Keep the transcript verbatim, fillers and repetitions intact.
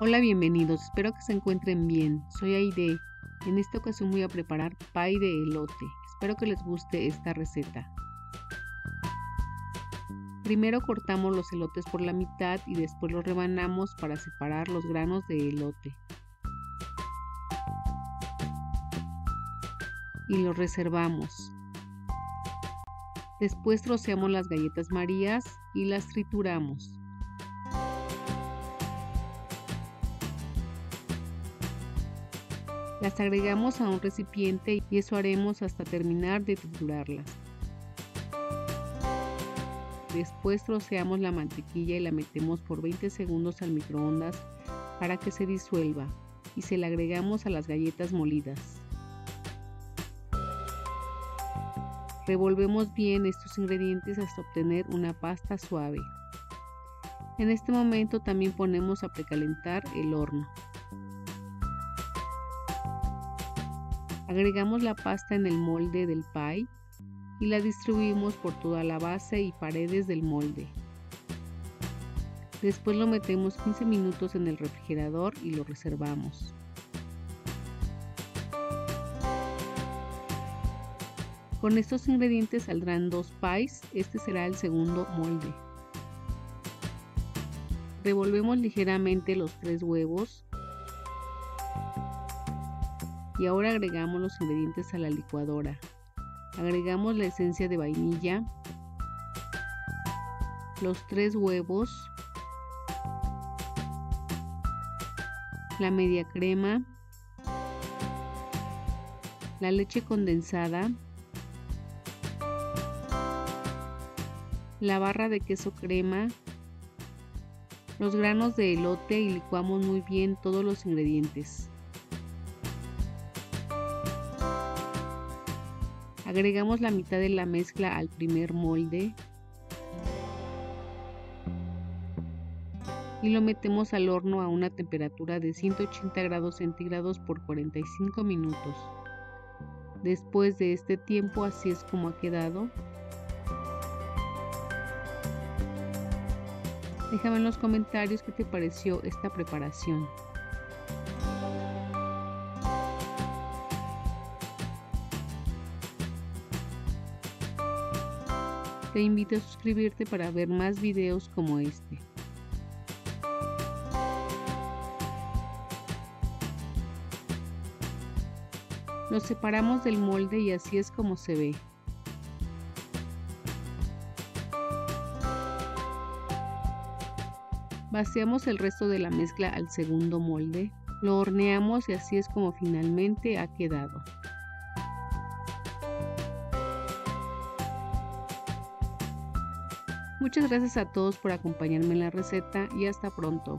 Hola, bienvenidos, espero que se encuentren bien. Soy Aide. En esta ocasión voy a preparar pay de elote. Espero que les guste esta receta. Primero cortamos los elotes por la mitad y después los rebanamos para separar los granos de elote. Y los reservamos. Después troceamos las galletas Marías y las trituramos. Las agregamos a un recipiente y eso haremos hasta terminar de triturarlas. Después troceamos la mantequilla y la metemos por veinte segundos al microondas para que se disuelva y se la agregamos a las galletas molidas. Revolvemos bien estos ingredientes hasta obtener una pasta suave. En este momento también ponemos a precalentar el horno. Agregamos la pasta en el molde del pay y la distribuimos por toda la base y paredes del molde. Después lo metemos quince minutos en el refrigerador y lo reservamos. Con estos ingredientes saldrán dos pays, este será el segundo molde. Revolvemos ligeramente los tres huevos. Y ahora agregamos los ingredientes a la licuadora. Agregamos la esencia de vainilla, los tres huevos, la media crema, la leche condensada, la barra de queso crema, los granos de elote y licuamos muy bien todos los ingredientes. Agregamos la mitad de la mezcla al primer molde y lo metemos al horno a una temperatura de ciento ochenta grados centígrados por cuarenta y cinco minutos. Después de este tiempo, así es como ha quedado. Déjame en los comentarios qué te pareció esta preparación. Te invito a suscribirte para ver más videos como este. Los separamos del molde y así es como se ve. Vaciamos el resto de la mezcla al segundo molde, lo horneamos y así es como finalmente ha quedado. Muchas gracias a todos por acompañarme en la receta y hasta pronto.